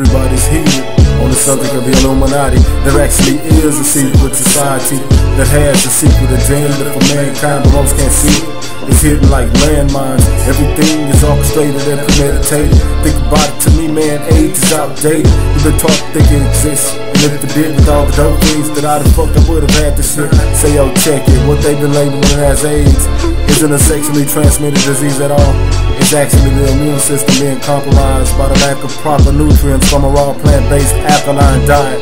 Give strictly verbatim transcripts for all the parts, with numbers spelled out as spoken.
everybody's heated on the subject of the Illuminati. There actually is a secret society that has a secret agenda for mankind, but most can't see it. It's hidden like landmines. Everything is orchestrated and premeditated. Think about it, to me, man, age is outdated. You've been taught to think it exists, and if it did, with all the dumb things that I'd have fucked, I would've had this shit. Say, yo, check it, what they've been labeling as AIDS isn't a sexually transmitted disease at all. It's actually the immune system being compromised by the lack of proper nutrients from a raw plant-based alkaline diet.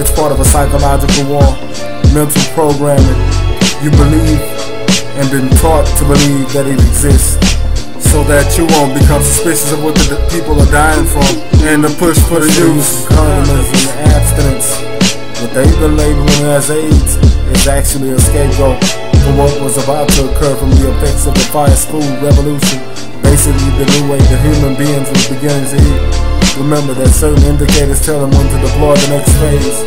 It's part of a psychological war, mental programming. You believe and been taught to believe that it exists, so that you won't become suspicious of what the people are dying from, and the push for the use, condiments, and abstinence. What they've been labeling as AIDS is actually a scapegoat for what was about to occur from the effects of the fire school revolution, basically the new way the human beings were beginning to eat. Remember that certain indicators tell them when to deploy the next phase.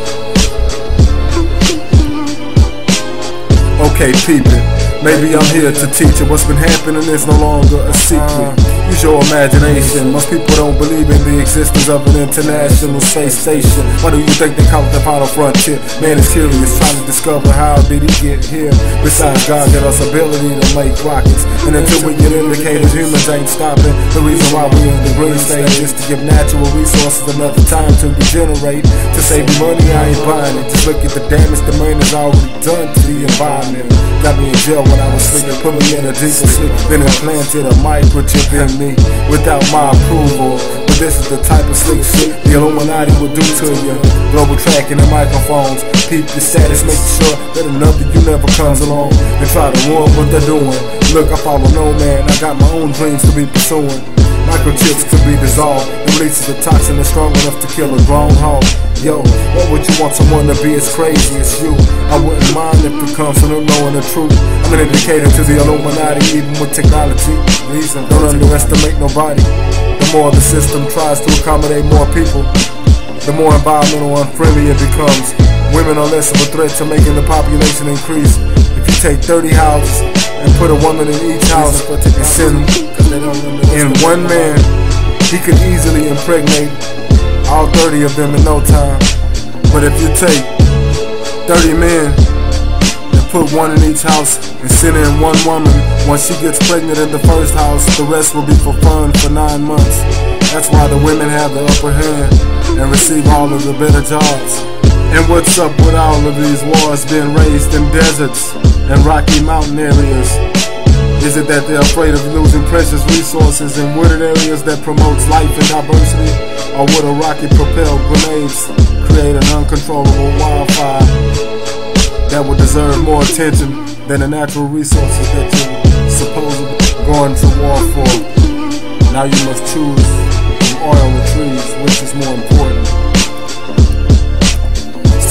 Okay, peep it. Maybe I'm here to teach you what's been happening is no longer a secret. Use your imagination. Most people don't believe in the existence of an international space station. Why do you think they call it the final frontier? Man is curious, trying to discover how did he get here. Besides, God gave us ability to make rockets, and until we get indicators, humans ain't stopping. The reason why we in the green stage is to give natural resources another time to regenerate. To save money, I ain't buying it. Just look at the damage the man has already done to the environment. Got me in jail when I was sleeping, put me in a decent sleep, then implanted a microchip in me without my approval. But this is the type of slick shit the Illuminati will do to you. Global tracking and microphones, keep your status, make sure that another you never comes along and try to warn what they're doing. Look, I follow no man, I got my own dreams to be pursuing. Microchips could be dissolved, releases a toxin that's strong enough to kill a grown hog. Yo, what would you want someone to be as crazy as you? I wouldn't mind if it comes from them knowing the truth. I'm an indicator to the Illuminati, even with technology. Reason, don't underestimate nobody. The more the system tries to accommodate more people, the more environmental unfriendly it becomes. Women are less of a threat to making the population increase. If you take thirty houses and put a woman in each house and send in one man, he could easily impregnate all thirty of them in no time. But if you take thirty men and put one in each house and send in one woman, once she gets pregnant in the first house, the rest will be for fun for nine months. That's why the women have the upper hand and receive all of the better jobs. And what's up with all of these wars being raised in deserts and Rocky Mountain areas? Is it that they're afraid of losing precious resources in wooded areas that promotes life and diversity? Or would a rocket-propelled grenades create an uncontrollable wildfire that would deserve more attention than the natural resources that you're supposedly going to war for? Now you must choose from oil or trees, which is more important.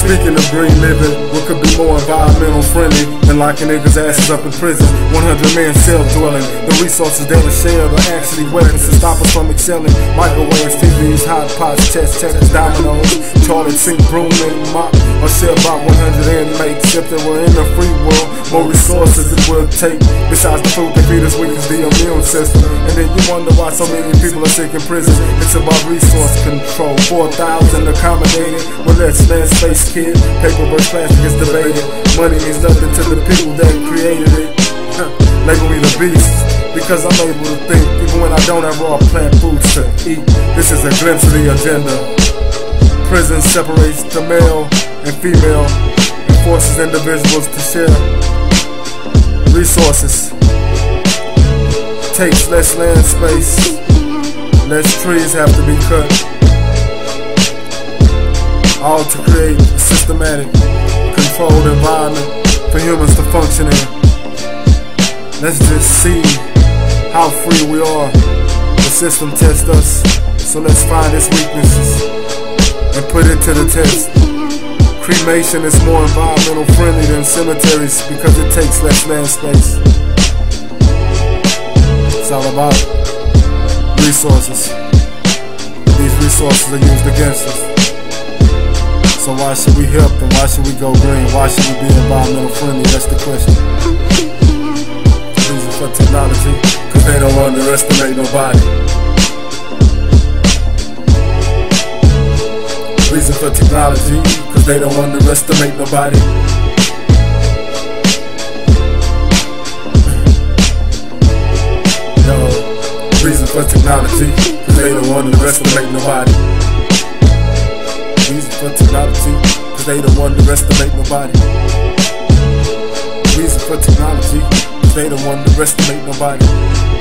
Speaking of green living, what could be more environmental friendly than locking niggas' asses up in prison? one hundred men self-dwelling. The resources that are shared are actually weapons to stop us from excelling. Microwaves, T Vs, hot pots, chess, checkers, dominoes, toilet, sink, broom, and mop are shared by one hundred inmates. Except that we're in a free world, more resources it will take. Besides the food that feed us, we use the immune system. And then you wonder why so many people are sick in prison. It's about resource control. four thousand accommodated, well, that's less space. Paperwork, plastic is debated. Money means nothing to the people that created it. Label me the beast, because I'm able to think even when I don't have raw plant foods to eat. This is a glimpse of the agenda. Prison separates the male and female and forces individuals to share resources. Takes less land space, less trees have to be cut, all to create a systematic, controlled environment for humans to function in. Let's just see how free we are. The system tests us, so let's find its weaknesses and put it to the test. Cremation is more environmental friendly than cemeteries because it takes less land space. It's all about resources. These resources are used against us. So why should we help them? Why should we go green? Why should we be environmental friendly? That's the question. Reason for technology, cause they don't underestimate nobody. the technology, cause they don't underestimate nobody. Yo, reason for technology, cause they don't underestimate nobody. Reason for technology, cause they don't underestimate nobody. Reason for technology, cause they don't underestimate nobody.